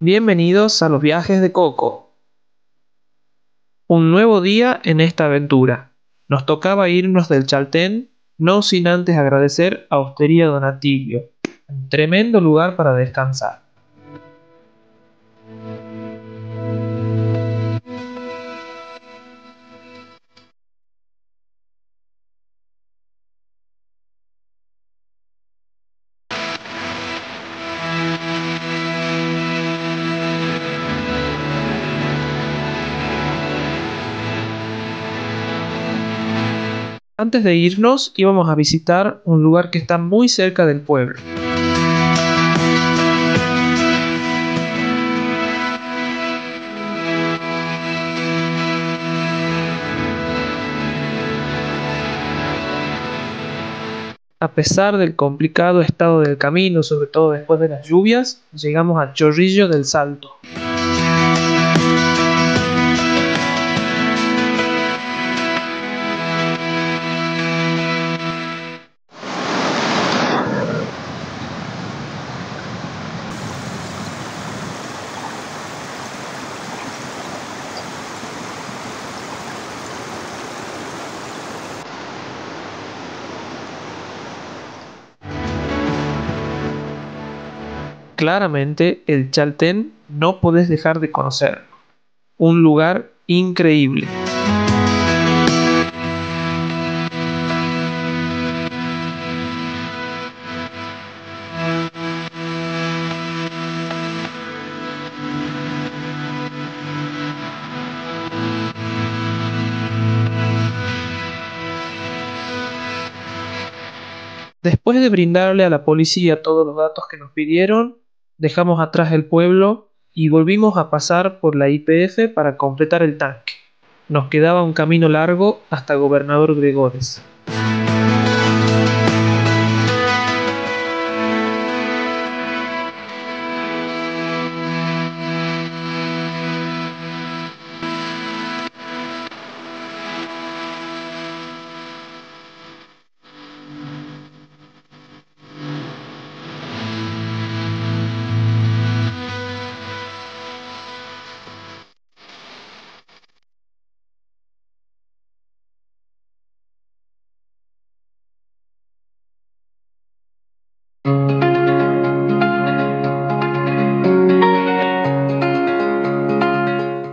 Bienvenidos a los viajes de Coco. Un nuevo día en esta aventura. Nos tocaba irnos del Chaltén, no sin antes agradecer a Hostería Don Atilio, un tremendo lugar para descansar. Antes de irnos, íbamos a visitar un lugar que está muy cerca del pueblo. A pesar del complicado estado del camino, sobre todo después de las lluvias, llegamos a Chorrillo del Salto. Claramente, el Chaltén no podés dejar de conocer. Un lugar increíble. Después de brindarle a la policía todos los datos que nos pidieron, dejamos atrás el pueblo y volvimos a pasar por la YPF para completar el tanque. Nos quedaba un camino largo hasta Gobernador Gregores.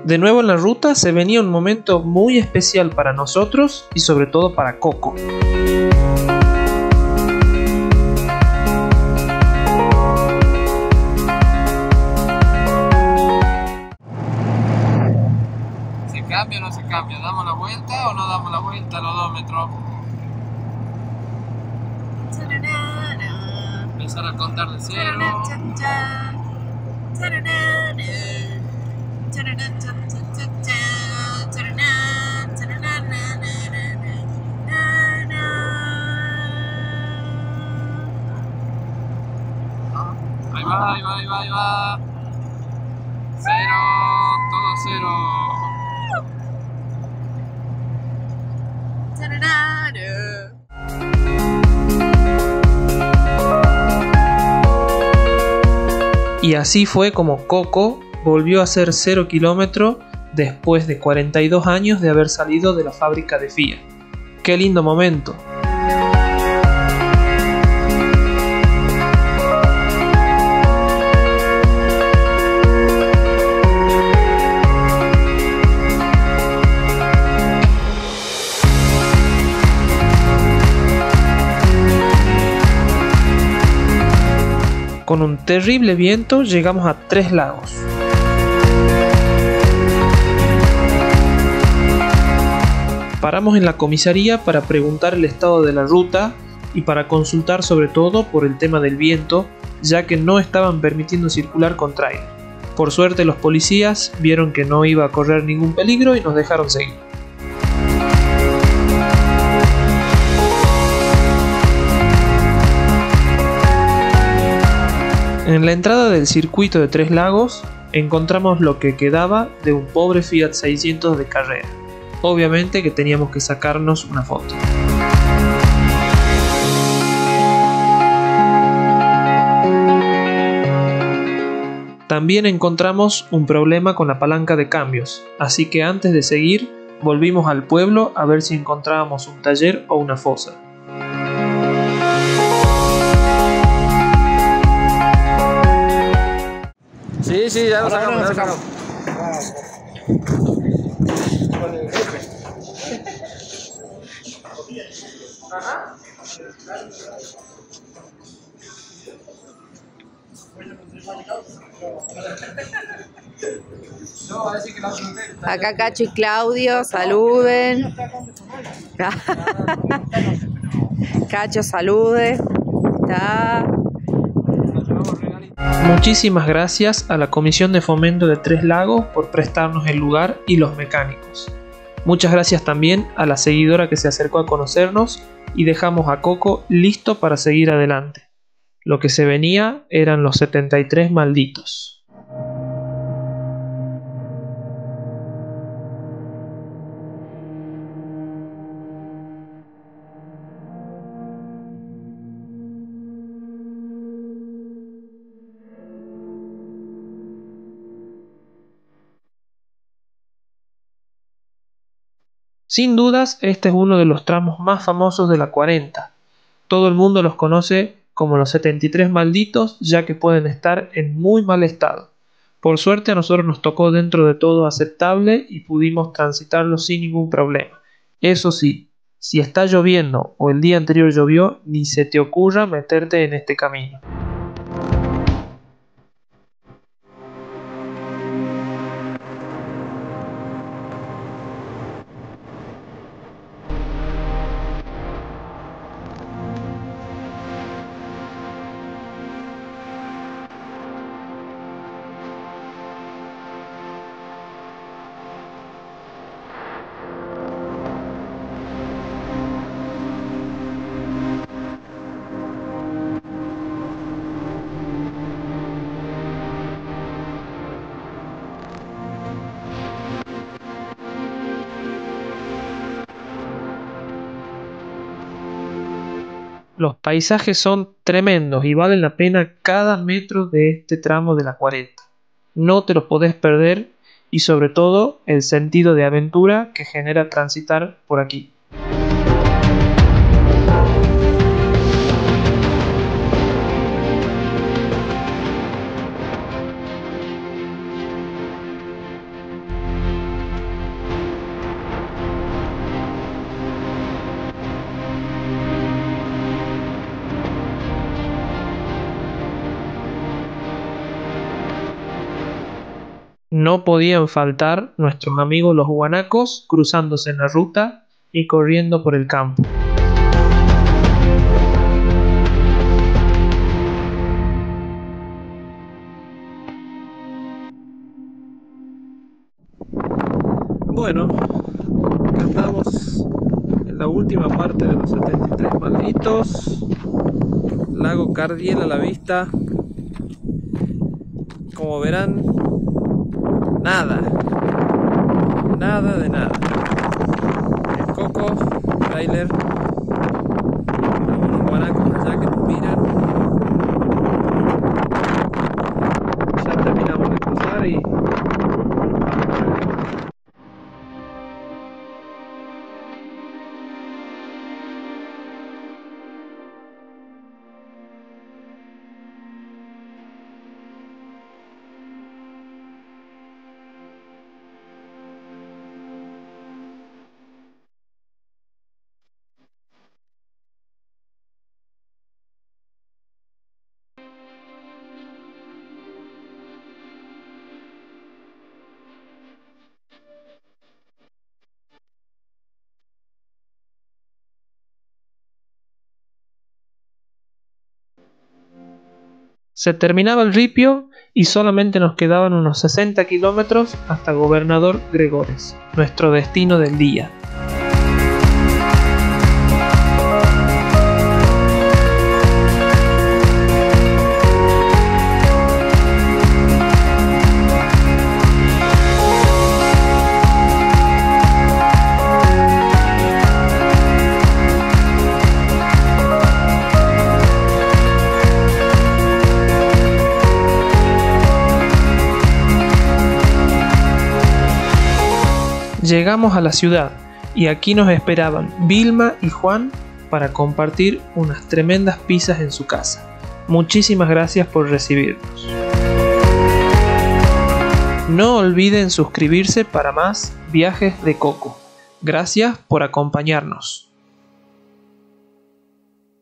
De nuevo en la ruta se venía un momento muy especial para nosotros y sobre todo para Coco. ¿Se cambia o no se cambia? ¿Damos la vuelta o no damos la vuelta a los 2 metros? Empezar a contar de cero. Ahí va. Cero, todo cero. Y así fue como Coco volvió a hacer 0 kilómetro después de 42 años de haber salido de la fábrica de Fiat. ¡Qué lindo momento! Con un terrible viento llegamos a Tres Lagos. Paramos en la comisaría para preguntar el estado de la ruta y para consultar sobre todo por el tema del viento, ya que no estaban permitiendo circular con tráiler. Por suerte los policías vieron que no iba a correr ningún peligro y nos dejaron seguir. En la entrada del circuito de Tres Lagos encontramos lo que quedaba de un pobre Fiat 600 de carrera. Obviamente que teníamos que sacarnos una foto. También encontramos un problema con la palanca de cambios, así que antes de seguir volvimos al pueblo a ver si encontrábamos un taller o una fosa. Sí, ya lo sacamos. Con el jefe. Ajá. Acá Cacho y Claudio, saluden. Cacho, salude. Muchísimas gracias a la Comisión de Fomento de Tres Lagos por prestarnos el lugar y los mecánicos. Muchas gracias también a la seguidora que se acercó a conocernos y dejamos a Coco listo para seguir adelante. Lo que se venía eran los 73 malditos. Sin dudas, este es uno de los tramos más famosos de la 40. Todo el mundo los conoce como los 73 malditos, ya que pueden estar en muy mal estado. Por suerte a nosotros nos tocó dentro de todo aceptable y pudimos transitarlo sin ningún problema. Eso sí, si está lloviendo o el día anterior llovió, ni se te ocurra meterte en este camino. Los paisajes son tremendos y valen la pena cada metro de este tramo de la 40. No te los podés perder y sobre todo el sentido de aventura que genera transitar por aquí. No podían faltar nuestros amigos los guanacos cruzándose en la ruta y corriendo por el campo. Bueno, estamos en la última parte de los 73 malditos. Lago Cardiel a la vista. Como verán, nada de nada. El Coco, el trailer, algunos guanacos allá que nos miran. Ya terminamos de cruzar y... Se terminaba el ripio y solamente nos quedaban unos 60 kilómetros hasta Gobernador Gregores, nuestro destino del día. Llegamos a la ciudad y aquí nos esperaban Vilma y Juan para compartir unas tremendas pizzas en su casa. Muchísimas gracias por recibirnos. No olviden suscribirse para más Viajes de Coco. Gracias por acompañarnos.